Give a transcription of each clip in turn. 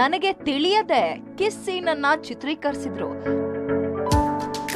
ನನಗೆ ತಿಳಿಯದೆ kiss scene ಅನ್ನು ಚಿತ್ರೀಕರಿಸಿದ್ರು.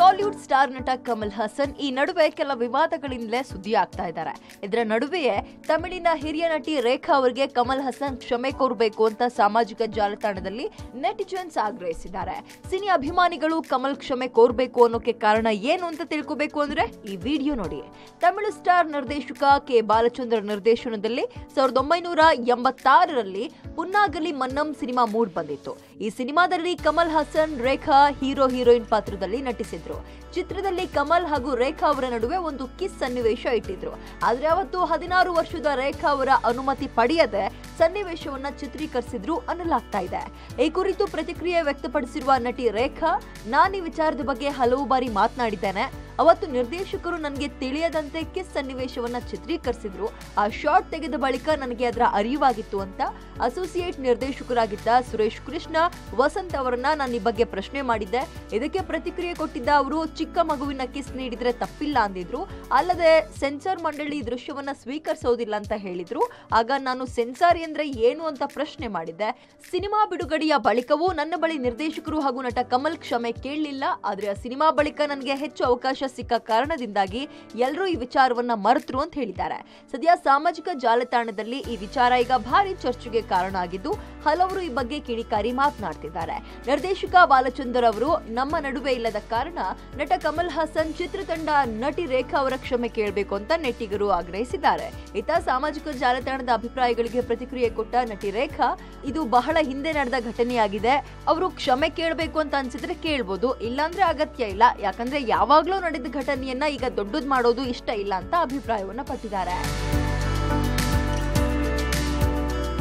ಕಾಲಿವುಡ್ ಸ್ಟಾರ್ ನಟ ಕಮಲ್ ಹಾಸನ್ ಈ ನಡುವೆ ಕೆಲ ವಿವಾದಗಳಿಂದಲೇ ಸುದ್ದಿ ಆಗ್ತಾ ಇದ್ದಾರೆ. ಇದರ ನಡುವೆಯೇ ತಮಿಳಿನ ಹಿರಿಯ ನಟಿ ರೇಖಾ ಅವರಿಗೆ ಕಮಲ್ ಹಾಸನ್ ಕ್ಷಮೆ ಕೋರಬೇಕು ಅಂತ ಸಾಮಾಜಿಕ ಜಾಲತಾಣದಲ್ಲಿ ನೆಟಿಜನ್ಸ್ ಆಗ್ರಹಿಸಿದ್ದಾರೆ. ಸಿನಿ ಅಭಿಮಾನಿಗಳು ಕಮಲ್ ಕ್ಷಮೆ ಕೋರಬೇಕು ಅನ್ನೋಕೆ ಕಾರಣ ಏನು ಅಂತ ತಿಳ್ಕೋಬೇಕು ಅಂದ್ರೆ ಈ ವಿಡಿಯೋ ನೋಡಿ. ತಮಿಳು ಸ್ಟಾರ್ ನಿರ್ದೇಶಕ ಕೆ ಬಾಲಚಂದ್ರ ನಿರ್ದೇಶನದಲ್ಲಿ 1986ರಲ್ಲಿ ಪುನ್ನಾಗಲಿ ಮನ್ನಂ ಸಿನಿಮಾ ಮೂಡ್ ಬಂದಿತ್ತು. ಈ ಸಿನಿಮಾದಲ್ಲಿ ಕಮಲ್ ಹಾಸನ್ ರೇಖಾ ಹೀರೋ ಹೀರೋಯಿನ್ ಪಾತ್ರದಲ್ಲಿ ನಟಿಸಿದ್ರು. ಚಿತ್ರದಲ್ಲಿ ಕಮಲ್ ಹಾಗೂ ರೇಖಾ ಅವರ ನಡುವೆ ಒಂದು ಕಿಸ್ ಸನ್ನಿವೇಶ ಇಟ್ಟಿದ್ರು. ಆದರೆ ಅವತ್ತು 16 ವರ್ಷದ ರೇಖಾ ಅವರ ಅನುಮತಿ ಪಡೆಯದೆ ಸನ್ನಿವೇಶವನ್ನ ಚಿತ್ರೀಕರಿಸಿದ್ರು ಅನ್ನಲಾಗ್ತಾ ಇದೆ. ಈ ಕುರಿತು ಪ್ರತಿಕ್ರಿಯೆ ವ್ಯಕ್ತಪಡಿಸಿರುವ ನಟಿ ರೇಖಾ, ನಾನು ಈ ವಿಚಾರದ ಬಗ್ಗೆ ಹಲವು ಬಾರಿ ಮಾತನಾಡಿದ್ದೇನೆ. ಅವತ್ತು ನಿರ್ದೇಶಕರು ನನಗೆ ತಿಳಿಯದಂತೆ ಕಿಸ್ ಸನ್ನಿವೇಶವನ್ನ ಚಿತ್ರೀಕರಿಸಿದ್ರು. ಆ ಶಾಟ್ ತೆಗೆದ ಬಳಿಕ ನನಗೆ ಅದರ ಅರಿವಾಗಿತ್ತು ಅಂತ ಅಸೋಸಿಯೇಟ್ ನಿರ್ದೇಶಕರಾಗಿದ್ದ ಸುರೇಶ್ ಕೃಷ್ಣ ವಸಂತ್ ಅವರನ್ನ ನಾನು ಈ ಬಗ್ಗೆ ಪ್ರಶ್ನೆ ಮಾಡಿದ್ದೆ. ಇದಕ್ಕೆ ಪ್ರತಿಕ್ರಿಯೆ ಕೊಟ್ಟಿದ್ದ ಅವರು, ಚಿಕ್ಕ ಮಗುವಿನ ಕಿಸ್ ನೀಡಿದ್ರೆ ತಪ್ಪಿಲ್ಲ ಅಂದಿದ್ರು. ಅಲ್ಲದೆ ಸೆನ್ಸಾರ್ ಮಂಡಳಿ ದೃಶ್ಯವನ್ನ ಸ್ವೀಕರಿಸೋದಿಲ್ಲ ಅಂತ ಹೇಳಿದ್ರು. ಆಗ ನಾನು ಸೆನ್ಸಾರ್ ಅಂದ್ರೆ ಏನು ಅಂತ ಪ್ರಶ್ನೆ ಮಾಡಿದ್ದೆ. ಸಿನಿಮಾ ಬಿಡುಗಡೆಯ ಬಳಿಕವೂ ನನ್ನ ಬಳಿ ನಿರ್ದೇಶಕರು ಹಾಗೂ ನಟ ಕಮಲ್ ಕ್ಷಮೆ ಕೇಳಲಿಲ್ಲ. ಆದ್ರೆ ಆ ಸಿನಿಮಾ ಬಳಿಕ ನನಗೆ ಹೆಚ್ಚು ಅವಕಾಶ ಸಿಕ್ಕ ಕಾರಣದಿಂದಾಗಿ ಎಲ್ಲರೂ ಈ ವಿಚಾರವನ್ನ ಮರೆತರು ಅಂತ ಹೇಳಿದ್ದಾರೆ. ಸದ್ಯ ಸಾಮಾಜಿಕ ಜಾಲತಾಣದಲ್ಲಿ ಈ ವಿಚಾರ ಈಗ ಭಾರಿ ಚರ್ಚೆಗೆ ಕಾರಣ ಆಗಿದ್ದು ಹಲವರು ಈ ಬಗ್ಗೆ ಕಿಡಿಕಾರಿ ಮಾತನಾಡ್ತಿದ್ದಾರೆ. ನಿರ್ದೇಶಕ ಬಾಲಚಂದರ್ ಅವರು ನಮ್ಮ ನಡುವೆ ಇಲ್ಲದ ಕಾರಣ ನಟ ಕಮಲ್ ಹಾಸನ್ ಚಿತ್ರತಂಡ ನಟಿ ರೇಖಾ ಅವರ ಕ್ಷಮೆ ಕೇಳಬೇಕು ಅಂತ ನೆಟ್ಟಿಗರು ಆಗ್ರಹಿಸಿದ್ದಾರೆ. ಇತ ಸಾಮಾಜಿಕ ಜಾಲತಾಣದ ಅಭಿಪ್ರಾಯಗಳಿಗೆ ಪ್ರತಿಕ್ರಿಯೆ ಕೊಟ್ಟ ನಟಿ ರೇಖಾ, ಇದು ಬಹಳ ಹಿಂದೆ ನಡೆದ ಘಟನೆಯಾಗಿದೆ. ಅವರು ಕ್ಷಮೆ ಕೇಳಬೇಕು ಅಂತ ಅನ್ಸಿದ್ರೆ ಕೇಳ್ಬೋದು, ಇಲ್ಲಾಂದ್ರೆ ಅಗತ್ಯ ಇಲ್ಲ. ಯಾಕಂದ್ರೆ ಯಾವಾಗ್ಲೂ ನಡೆದ ಘಟನೆಯನ್ನ ಈಗ ದೊಡ್ಡದು ಮಾಡೋದು ಇಷ್ಟ ಇಲ್ಲ ಅಂತ ಅಭಿಪ್ರಾಯವನ್ನ ಪಟ್ಟಿದ್ದಾರೆ.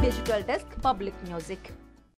Digital desk, public music.